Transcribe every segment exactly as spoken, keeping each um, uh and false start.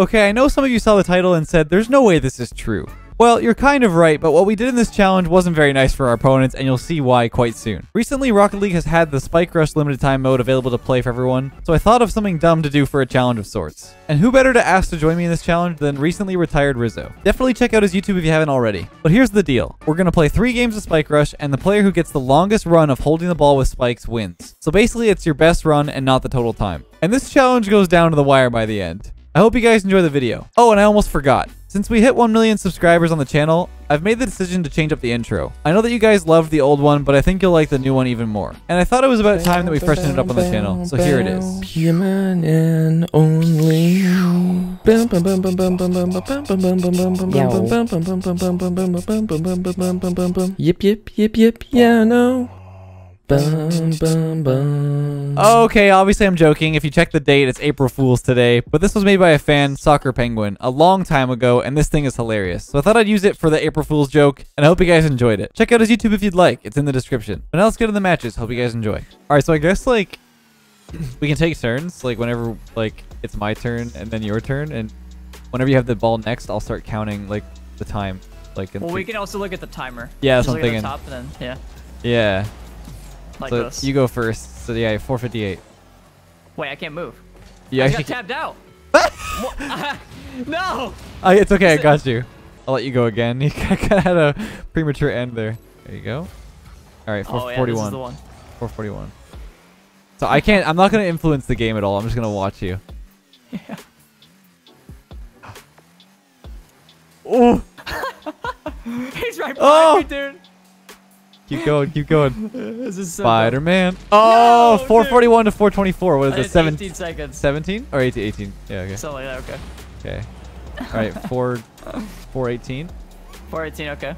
Okay, I know some of you saw the title and said, there's no way this is true. Well, you're kind of right, but what we did in this challenge wasn't very nice for our opponents, and you'll see why quite soon. Recently, Rocket League has had the Spike Rush limited time mode available to play for everyone, so I thought of something dumb to do for a challenge of sorts. And who better to ask to join me in this challenge than recently retired Rizzo. Definitely check out his YouTube if you haven't already. But here's the deal. We're going to play three games of Spike Rush, and the player who gets the longest run of holding the ball with spikes wins. So basically, it's your best run and not the total time. And this challenge goes down to the wire by the end. I hope you guys enjoy the video. Oh, and I almost forgot. Since we hit one million subscribers on the channel, I've made the decision to change up the intro. I know that you guys loved the old one, but I think you'll like the new one even more. And I thought it was about time that we freshened it up on the channel, so here it is. Human and only. Yip yip yip yip yeah no. Bum, bum, bum. Okay, obviously I'm joking. If you check the date, it's April Fool's today. But this was made by a fan, Soccer Penguin, a long time ago, and this thing is hilarious. So I thought I'd use it for the April Fool's joke, and I hope you guys enjoyed it. Check out his YouTube if you'd like. It's in the description. But now let's get to the matches. Hope you guys enjoy. All right, so I guess, like, we can take turns. Like, whenever, like, it's my turn and then your turn. And whenever you have the ball next, I'll start counting, like, the time. Like, well, we can also look at the timer. Yeah, that's what I'm thinking. Look at the top, and then, yeah. Yeah. Like so this. You go first. So yeah, four fifty-eight. Wait, I can't move. Yeah, I got tabbed out. No. Oh, it's okay. I got you. I'll let you go again. You kind of had a premature end there. There you go. All right, four forty-one. Oh, yeah, this is the one. four forty-one. So I can't. I'm not gonna influence the game at all. I'm just gonna watch you. Yeah. Oh. He's right behind oh. me, dude. Keep going, keep going. This is so Spider-Man. Oh, no, four forty-one dude. To four twenty-four. What is it? seventeen seconds. seventeen or eighteen? eighteen. Yeah, okay. Something like that, okay. Okay. All right, four eighteen. four eighteen, okay.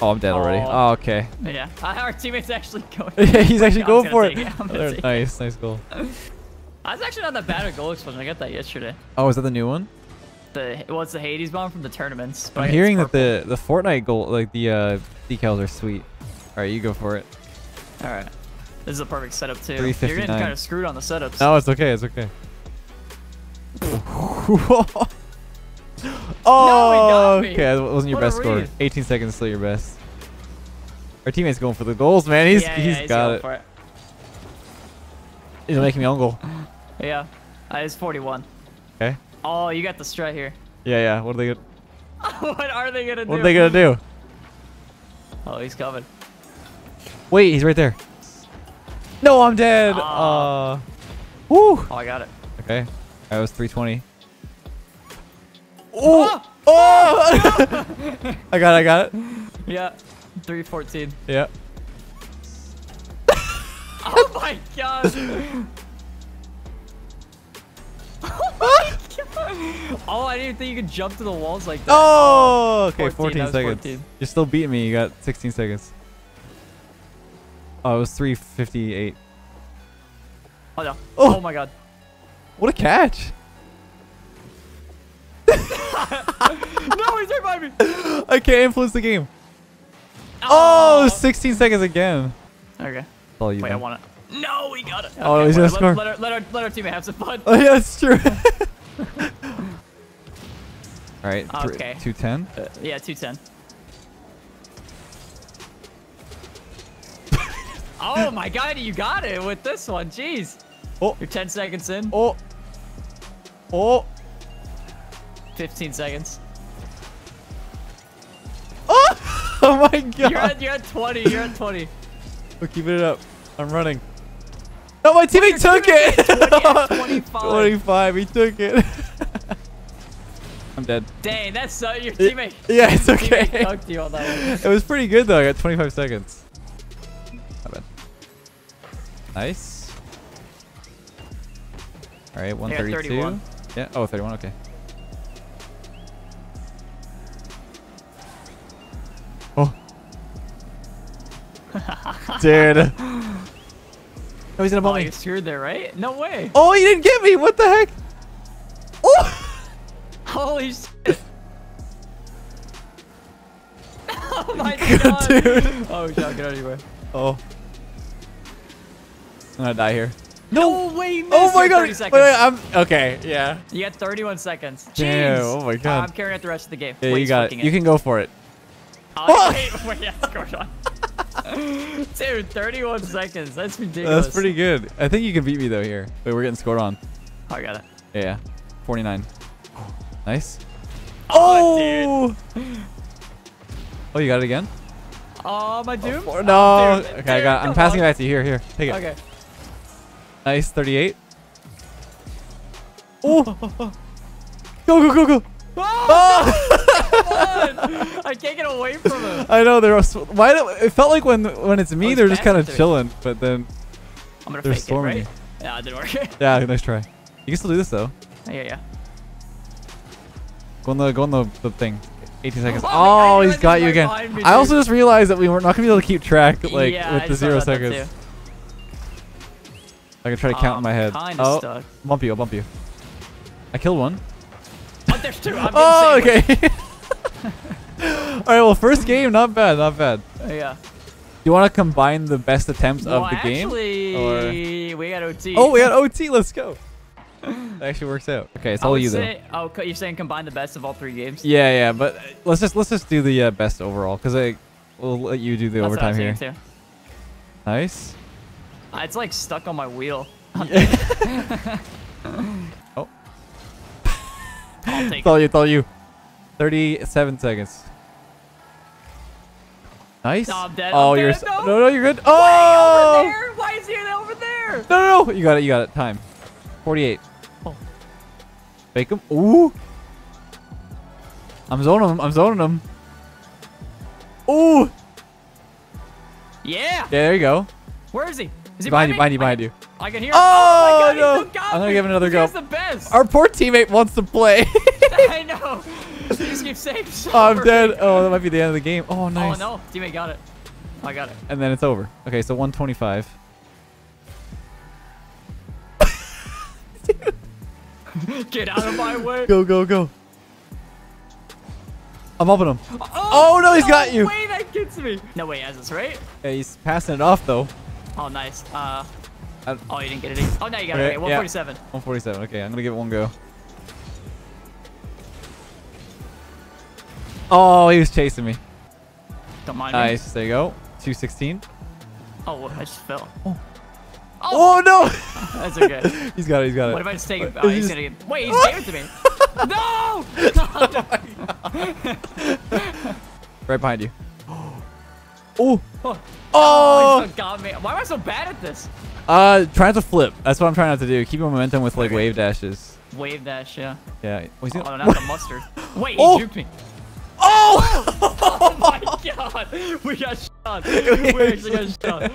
Oh, I'm dead oh. already. Oh, okay. Yeah. Our teammate's actually going. Yeah, he's actually no, going for it. it. Oh, nice, nice goal. I was actually not that bad at goal explosion. I got that yesterday. Oh, is that the new one? The well, it's the Hades bomb from the tournaments. But I'm hearing that the the Fortnite goal, like the uh, decals are sweet. All right, you go for it. All right, this is a perfect setup too. You're getting kind of screwed on the setups. No, it's okay. It's okay. oh, no, okay. That wasn't your what best score. eighteen seconds, still your best. Our teammate's going for the goals, man. He's yeah, he's, yeah, he's got it. it. He's making me own goal. Yeah, uh, it's forty-one. Okay. Oh, you got the strut here. Yeah, yeah. What are they gonna? What are they gonna do? What are they gonna do? Oh, he's coming. Wait, he's right there. No, I'm dead. Uh, uh, woo. Oh, I got it. Okay. I was three twenty. Oh. Oh. oh. No. I got it. I got it. Yeah. three fourteen. Yeah. Oh, my God. Oh, my God. Oh, I didn't think you could jump to the walls like that. Oh. Okay, fourteen, fourteen seconds. fourteen. You're still beating me. You got sixteen seconds. Oh, it was three fifty-eight. Oh, no. Oh. Oh, my God. What a catch. No, he's right by me. I can't influence the game. Oh, oh sixteen seconds again. Okay. All you Wait, know. I want it. No, we got it. Okay, oh, he's going to score. Let our, let, our, let our teammate have some fun. Oh, yeah, that's true. All right. Oh, okay. two ten. Uh, yeah, two ten. Oh my God, you got it with this one. Jeez. Oh. You're ten seconds in. Oh. Oh. fifteen seconds. Oh, oh my God. You're at, you're at twenty. You're at twenty. We're keeping it up. I'm running. No, my teammate took it. twenty, twenty-five. twenty-five. He took it. I'm dead. Dang, that's so, your teammate. Yeah, it's okay. You all that it was pretty good though. I got twenty-five seconds. Nice. All right, one thirty-two. Yeah, yeah. Oh, thirty-one. Okay. Oh. Dude. Oh, he's gonna bump me. You screwed there, right? No way. Oh, he didn't get me. What the heck? Oh. Holy shit. Oh my God. Dude. Oh, get out of your way. Oh. I'm gonna die here. No, no way, oh my god. Wait, wait, I'm, okay, yeah. You got thirty-one seconds. Jeez. Damn, oh my god. Uh, I'm carrying out the rest of the game. Yeah, Wait, you got it. it. You can go for it. Oh! Wait, yeah, go on. Dude, thirty-one seconds. That's ridiculous. That's pretty good. I think you can beat me, though, here. Wait, we're getting scored on. Oh, I got it. Yeah, forty-nine. Nice. Oh, oh, dude. Oh, you got it again? Oh, my doom? Oh, no. Oh, dude, okay, dude, I got it. I'm passing on. it back to you. Here, here. Take it. Okay. Nice, thirty-eight. Oh, go, go, go, go. Oh, oh. No. I can't get away from him. I know. There was, why do, it felt like when when it's me, oh, they're just kind of chilling, but then I'm gonna fake it, right? Yeah, it didn't work. Yeah, nice try. You can still do this, though. Yeah, yeah. Go on the, go on the, the thing. eighteen seconds. Oh, oh he's got you again. Me, I also just realized that we were not gonna be able to keep track like yeah, with I the zero seconds. I can try to count um, in my head. Oh, stuck. Bump you, I'll bump you. I killed one. Oh, there's two. I'm oh, okay. All right, well, first game, not bad, not bad. Uh, yeah. Do you want to combine the best attempts well, of the actually, game? Or... we got O T. Oh, we got O T. Let's go. It actually works out. Okay, it's all you say, though. Oh, you're saying combine the best of all three games? Yeah, yeah, but let's just let's just do the uh, best overall because I will let you do the That's overtime here. Too. Nice. Uh, it's like stuck on my wheel. Yeah. Oh. I'll take it's all it. you, it's all you. thirty-seven seconds. Nice. No, I'm dead. Oh, I'm you're dead. No. no, no, you're good. Oh. Wait, over there? Why is he over there? No, no, no. You got it. You got it. Time. forty-eight. Oh. Fake him. Ooh. I'm zoning him. I'm zoning him. Ooh. Yeah. Yeah. There you go. Where is he? Is he behind you, behind you, behind you. I can hear him. Oh, oh my God, no. I'm going to give him another go. The best. Our poor teammate wants to play. I know. He just keeps saying so oh, I'm dead. Oh, that might be the end of the game. Oh, nice. Oh, no. Teammate got it. I got it. And then it's over. Okay, so one twenty-five. Get out of my way. Go, go, go. I'm upping him. Oh, oh no, he's no got you. No way that gets me. No way he has this, right? Yeah, he's passing it off, though. Oh, nice. Uh, oh, you didn't get it. Either. Oh, now you got okay, it. Okay, one forty-seven. Yeah. one forty-seven. Okay, I'm going to give it one go. Oh, he was chasing me. Don't mind me. Nice. There you go. two sixteen. Oh, I just fell. Oh, oh. oh no. That's okay. He's got it. He's got it. What if I just take it? Oh, he's gonna get... Wait, he just gave it to me. No. Oh, right behind you. Oh. Oh. Oh! Oh God, man. Why am I so bad at this? Uh, trying to flip. That's what I'm trying not to do. Keep your momentum with like wave dashes. Wave dash, yeah. Yeah. Oh, oh not the mustard. Wait, oh. He juked me. Oh! Oh my God! We got shot. We actually got shot.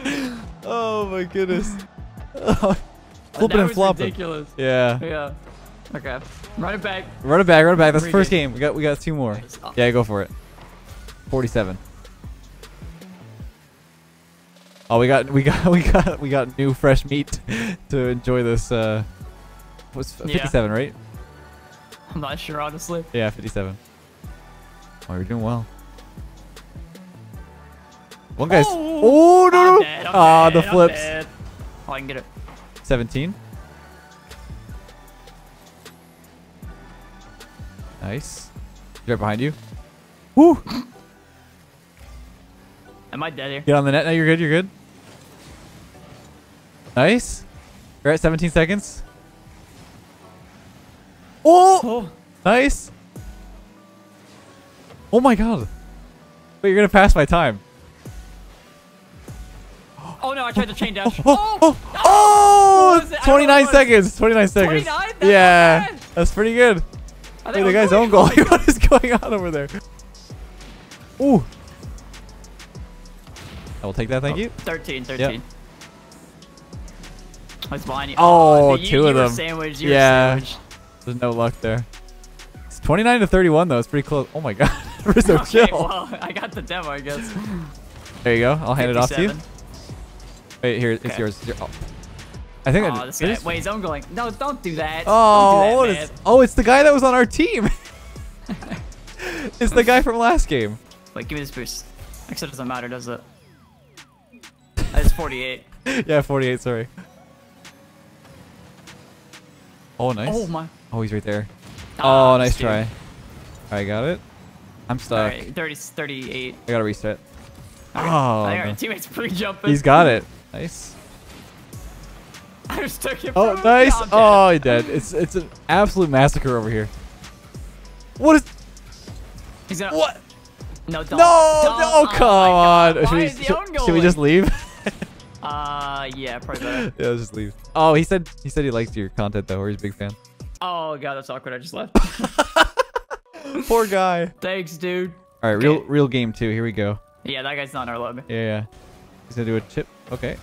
Oh my goodness. Oh. Flipping and flopping. Ridiculous. Yeah. Yeah. Okay. Run it back. Run it back. Run it back. That's the first game. We got we got two more. Yeah, go for it. forty-seven. Oh, we got, we got, we got, we got new fresh meat to enjoy this. Uh, what's fifty-seven, yeah. Right? I'm not sure, honestly. Yeah, fifty-seven. Oh, you're doing well. One guy's. Oh, oh no! no. Ah, the flips. Oh, I can get it. seventeen. Nice. Right behind you. Woo! Am I dead here? Get on the net now. You're good. You're good. Nice. You're at seventeen seconds. Oh! oh! Nice. Oh my God. Wait, you're going to pass my time. Oh no, I tried to chain dash. Oh! Oh! oh, oh, oh. twenty-nine seconds. twenty-nine seconds. twenty-nine? That's yeah. That's pretty good. Wait, the guy's own goal. What is going on over there? Ooh. I will take that, thank oh, you. thirteen, thirteen. Yep. I was behind you. Oh, oh you, two you of them. Sandwich, you yeah. There's no luck there. It's twenty-nine to thirty-one, though. It's pretty close. Oh, my God. We're so okay, chill. Well, I got the demo, I guess. There you go. I'll hand it off to you. Wait, here. It's okay. yours. Oh. I think oh, I did. This guy, wait, he's own going. No, don't do that. Oh, do that, is, oh, it's the guy that was on our team. It's the guy from last game. Wait, give me this boost. Actually, it doesn't matter, does it? That's forty-eight. Yeah, forty-eight, sorry. Oh, nice. Oh, my. Oh, he's right there. Oh, oh nice try. All right, got it. I'm stuck. All right, thirty, thirty-eight. I got to reset. All right. Oh, no. Teammate's pre-jumping. He's got it. Nice. I just took it. Oh, nice. Oh, he dead. It's it's an absolute massacre over here. What is... He's gonna... What? No, don't. No, don't. no, come oh on. Should we, should, should we just leave? uh, yeah, probably better. Yeah, let's just leave. Oh, he said he said he liked your content, though, or he's a big fan. Oh, God, that's awkward. I just left. Poor guy. Thanks, dude. All right, real, real game two. Here we go. Yeah, that guy's not in our lobby. Yeah, yeah. He's going to do a chip. Okay.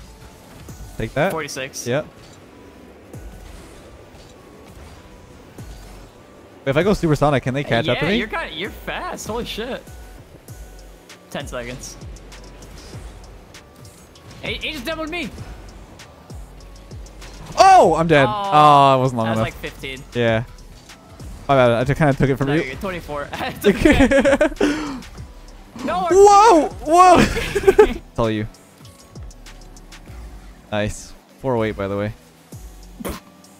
Take that. forty-six. Yep. Wait, if I go supersonic, can they catch yeah, up to me? Yeah, you're, kind of, you're fast. Holy shit. ten seconds. He, he just doubled me. Oh, I'm dead. Oh, oh it wasn't long that enough. That was like fifteen. Yeah. My bad. I just kind of took it from no, you. You're twenty-four. No, whoa! Whoa! It's all you. Nice. four oh eight, by the way.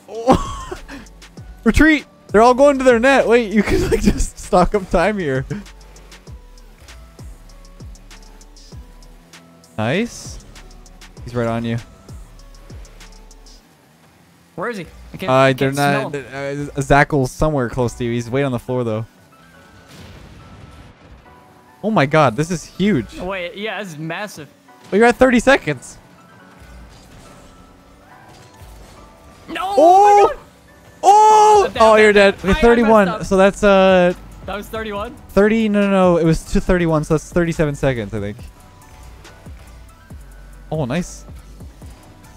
Oh. Retreat! They're all going to their net. Wait, you can like just stock up time here. Nice. He's right on you. Where is he? I can't, uh, I can't they're smell. not. Uh, Zackle's somewhere close to you. He's way on the floor though. Oh my God, this is huge. Wait, yeah, this is massive. Well, you're at thirty seconds. No. Oh. Oh. Oh, oh you're dead. You're thirty-one. So that's uh. That was thirty-one. thirty. No, no, no. It was two thirty-one. So that's thirty-seven seconds, I think. Oh, nice.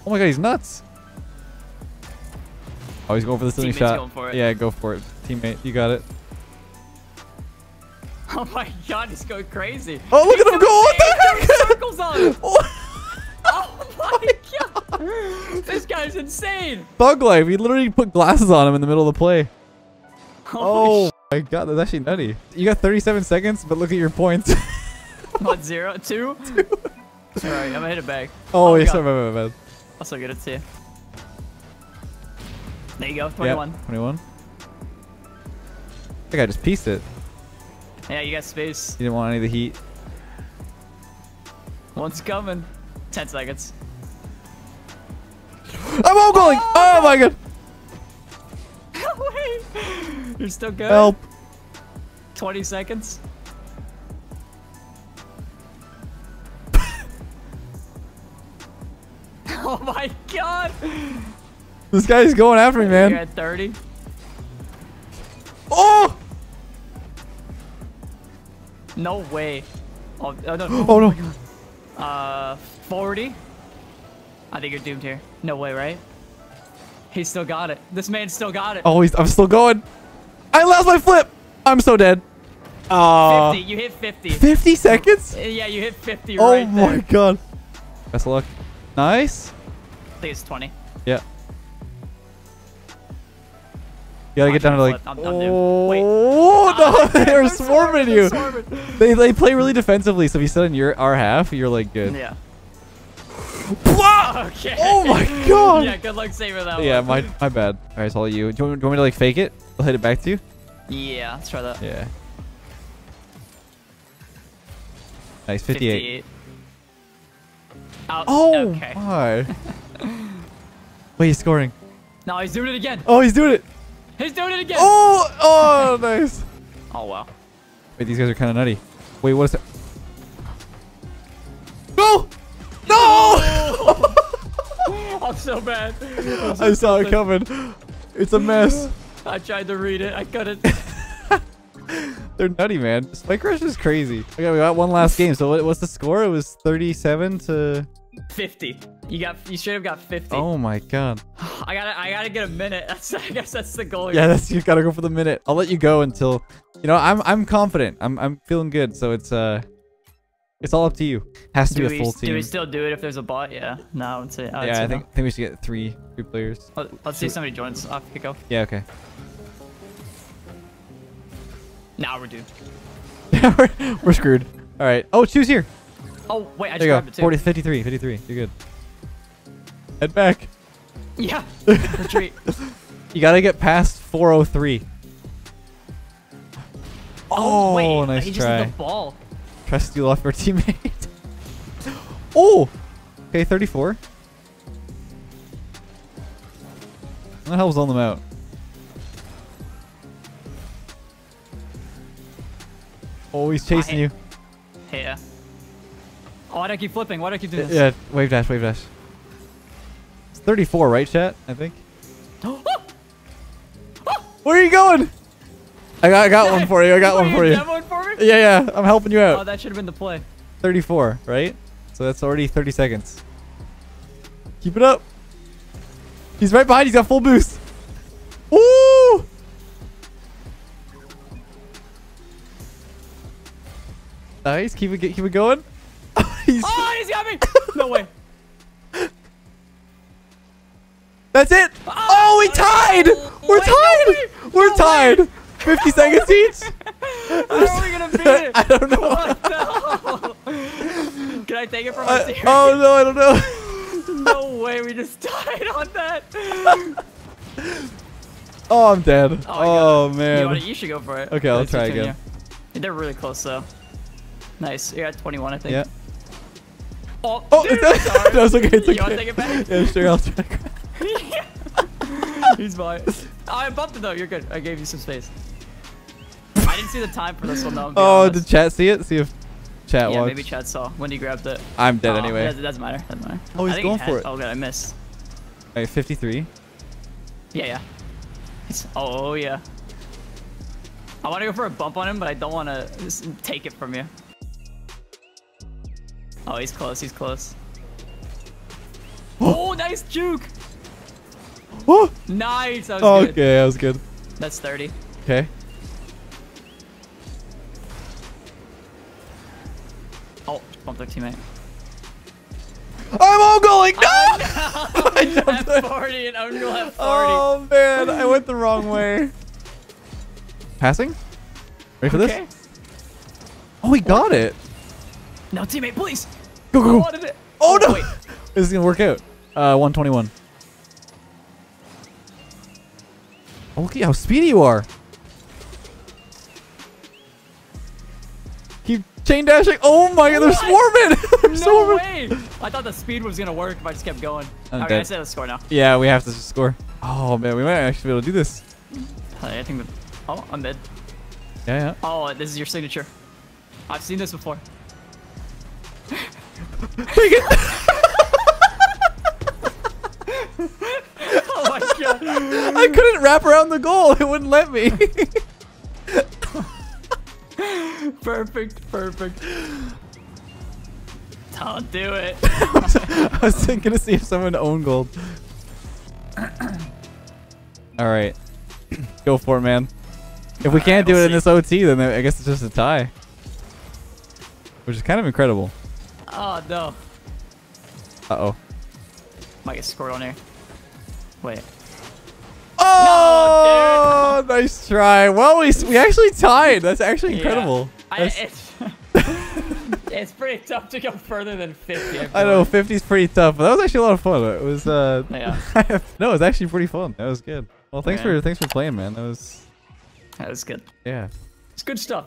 Oh my God, he's nuts. Oh, he's going for the silly shot. Yeah, go for it. Teammate, you got it. Oh my God, he's going crazy. Oh, look he's at him go. What the heck? Circles on him. Oh. Oh my God. This guy's insane. Bug life. He literally put glasses on him in the middle of the play. Holy oh my God, that's actually nutty. You got thirty-seven seconds, but look at your points. What, zero? Two? Two. Sorry, I'm gonna hit it back. Oh, oh yeah, sorry, my bad, my bad. I'll still get it to you. There you go, twenty-one. Yep, twenty-one. That guy just pieced it. Yeah, you got space. You didn't want any of the heat. One's coming. ten seconds. I'm all going! Oh, oh my God! Wait! You're still good? Help. twenty seconds. Oh my God! This guy's going after me, man. You're at thirty. Oh! No way. Oh, oh no. Oh, oh no. Uh, forty. I think you're doomed here. No way, right? He's still got it. This man still got it. Oh, he's, I'm still going. I lost my flip. I'm so dead. Uh, fifty. You hit fifty. fifty seconds? Yeah, you hit fifty oh right there. Oh my God. Best of luck. Nice. I think it's twenty. Yeah. You gotta I'm get down to like. I'm, I'm oh, Wait. oh no! They're swarming you. Swarming. They they play really defensively, so if you sit in your our half, you're like good. Yeah. Okay. Oh my God. Yeah. Good luck saving that yeah, one. Yeah, my my bad. All right, it's all you. Do you, want, do you want me to like fake it? I'll hit it back to you. Yeah. Let's try that. Yeah. Nice. Fifty-eight. fifty-eight. Out. Oh okay. my! Wait, he's scoring. No, he's doing it again. Oh, he's doing it. He's doing it again. Oh, oh, nice. Oh wow. Wait, these guys are kind of nutty. Wait, what is that? No! No! Oh! I'm so bad. I'm so I saw tilted. it coming. It's a mess. I tried to read it. I couldn't. They're nutty, man. Spike Rush is crazy. Okay, we got one last game. So what, what's the score? It was thirty-seven to fifty. You got, you should have got fifty. Oh my God. I gotta, I gotta get a minute. That's, I guess that's the goal. Here. Yeah, that's you gotta go for the minute. I'll let you go until, you know, I'm, I'm confident. I'm, I'm feeling good. So it's, uh, it's all up to you. Has to do be a full we, team. Do we still do it if there's a bot? Yeah. No, I would say. I would yeah, say I think, no. I think we should get three, three players. Let's Shoot. see if somebody joins off kick off. Yeah. Okay. Nah, we're doomed. we're, we're screwed. All right. Oh, choose here. Oh, wait. I there just grabbed it too. forty, fifty-three, fifty-three. You're good. Head back. Yeah. Retreat. You gotta get past four oh three. Oh, oh wait, nice he just try. Hit the ball. Try to steal off your teammate. Oh! Okay, thirty-four. That helps on them out. Oh, he's chasing you. Yeah. Oh, why do I keep flipping? Why do I keep doing this? Yeah, wave dash, wave dash. It's thirty-four, right, chat? I think. Where are you going? I got, I got one for you. I got Wait, one for you. You got one for me? Yeah, yeah. I'm helping you out. Oh, that should have been the play. thirty-four, right? So that's already thirty seconds. Keep it up. He's right behind. He's got full boost. Ooh! Nice. Keep it, keep it going. he's oh, he's got me. No way. That's it. Oh, oh we tied. Oh, We're tied. No We're no tied. Way. fifty seconds each. How are we gonna beat it? I don't know. What the hell? Can I take it from uh, Oh no, I don't know. No way, we just died on that. Oh, I'm dead. Oh, oh man. You, wanna, you should go for it. Okay, I'll Let's try again. You. They're really close though. Nice. You're at twenty-one, I think. Yeah. Oh, oh dude, it's sorry. That was okay. It's okay. You wanna take it back? Yeah, sure. I'll try. He's by. Oh, I bumped it though. You're good. I gave you some space. I didn't see the time for this one though. Oh, honest. Did chat see it? See if chat yeah, watched. Maybe chat saw when he grabbed it. I'm dead oh, anyway. It doesn't matter. Doesn't matter. Oh, he's going he for it. Oh god, I missed. Alright, fifty-three. Yeah, yeah. It's, oh yeah. I want to go for a bump on him, but I don't want to take it from you. Oh, he's close. He's close. Oh, nice juke. Oh. Nice. That was okay, good. that was good. That's thirty. Okay. Oh, bumped our teammate. I'm all going. No! Oh, no. I have forty and I'm going at forty. Oh man, I went the wrong way. Passing? Ready for okay. this? Oh, he got what? it. No, teammate, please. Go, go, go. It. Oh, oh no. Wait. This is gonna work out. Uh, one twenty-one. Oh, look at how speedy you are. Keep chain dashing. Oh my god, they're swarming. They're no swarming. way. I thought the speed was going to work if I just kept going. I'm All dead. right, I said let's score now. Yeah, we have to score. Oh man, we might actually be able to do this. I think the... Oh, I'm dead. Yeah, yeah. Oh, this is your signature. I've seen this before. Take it. I couldn't wrap around the goal. It wouldn't let me. Perfect, perfect. Don't do it. I, was, I was thinking to see if someone owned gold. All right. Go for it, man. If we can't right, do we'll it in see. this O T, then I guess it's just a tie. Which is kind of incredible. Oh, no. Uh-oh. Might get scored on here. Wait. Oh, no, nice try. Well, we we actually tied. That's actually incredible. Yeah. That's I, it's, it's pretty tough to go further than fifty. I, I know like. fifty is pretty tough, but that was actually a lot of fun. It was uh, yeah. no, it was actually pretty fun. That was good. Well, thanks yeah. for thanks for playing, man. That was that was good. Yeah, it's good stuff.